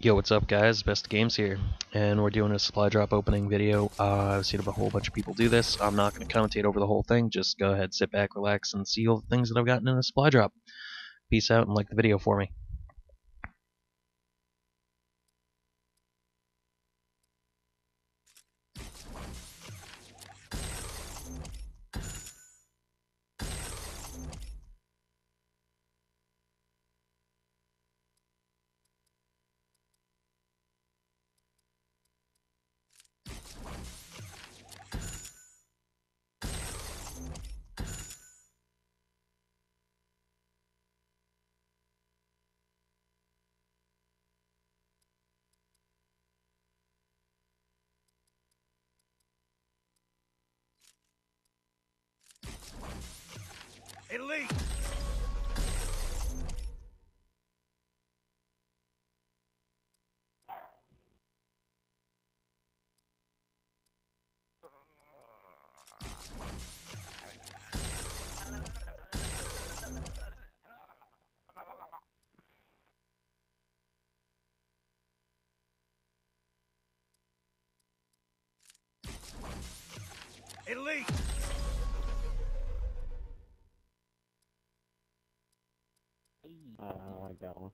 Yo, what's up guys, Best Games here, and we're doing a supply drop opening video. I've seen a whole bunch of people do this. I'm not going to commentate over the whole thing, just go ahead, sit back, relax, and see all the things that I've gotten in the supply drop. Peace out and like the video for me. Elite! Elite! I don't like that one.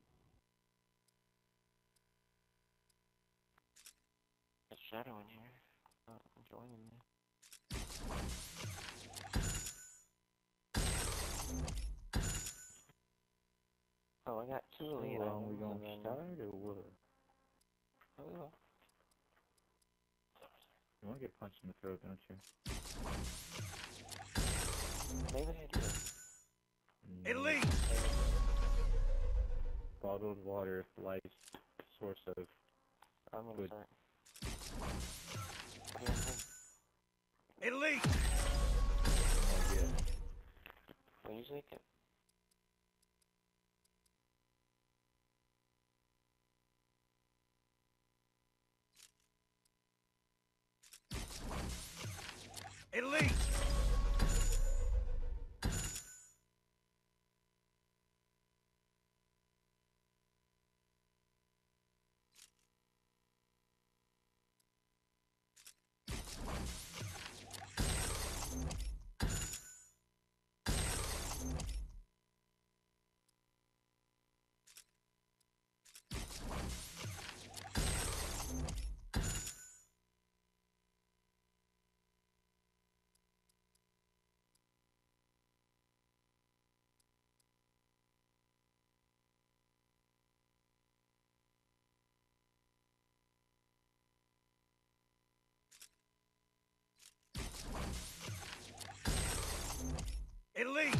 There's a shadow in here. Not enjoying me. Oh, I got two of you. Are we going to start or what? Oh, well. You want to get punched in the throat, don't you? Maybe I do. Elite! Bottled water, life's source of good. Elite! Oh, yeah. I usually can. Elite! Elite! Elite!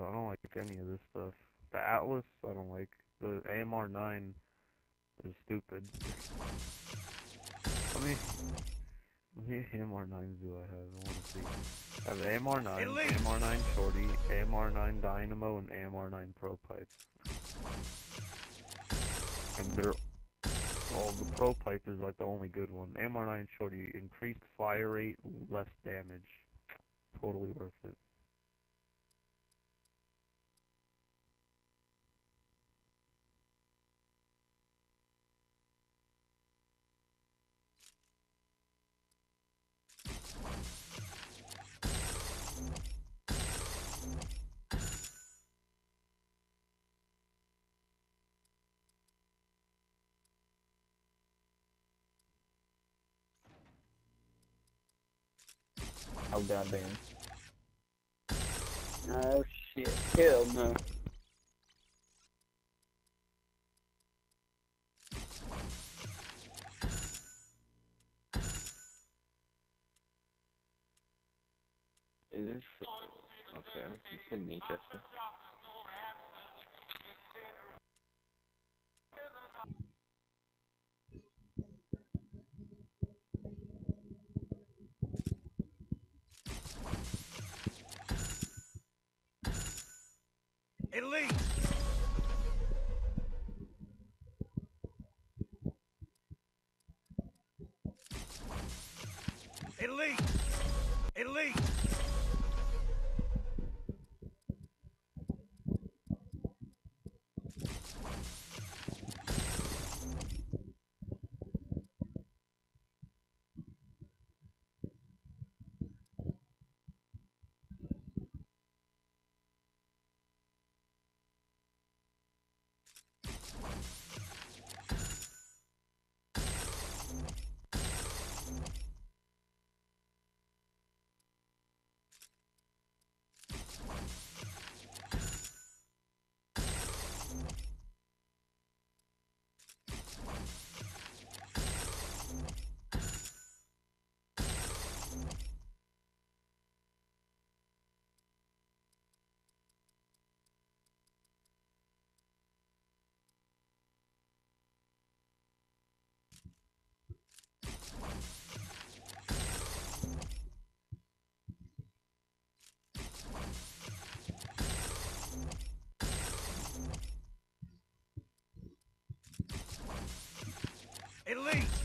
I don't like any of this stuff. The Atlas, I don't like. The AMR9 is stupid. How many AMR9s do I have? I want to see. I have AMR9, AMR9 Shorty, AMR9 Dynamo, and AMR9 Pro Pipe. And they're... Well, the Pro Pipe is like the only good one. AMR9 Shorty, increased fire rate, less damage. Totally worth it. Oh goddamn. Oh shit, hell no. Is this okay, this could be interesting. Elite! Elite! Elite!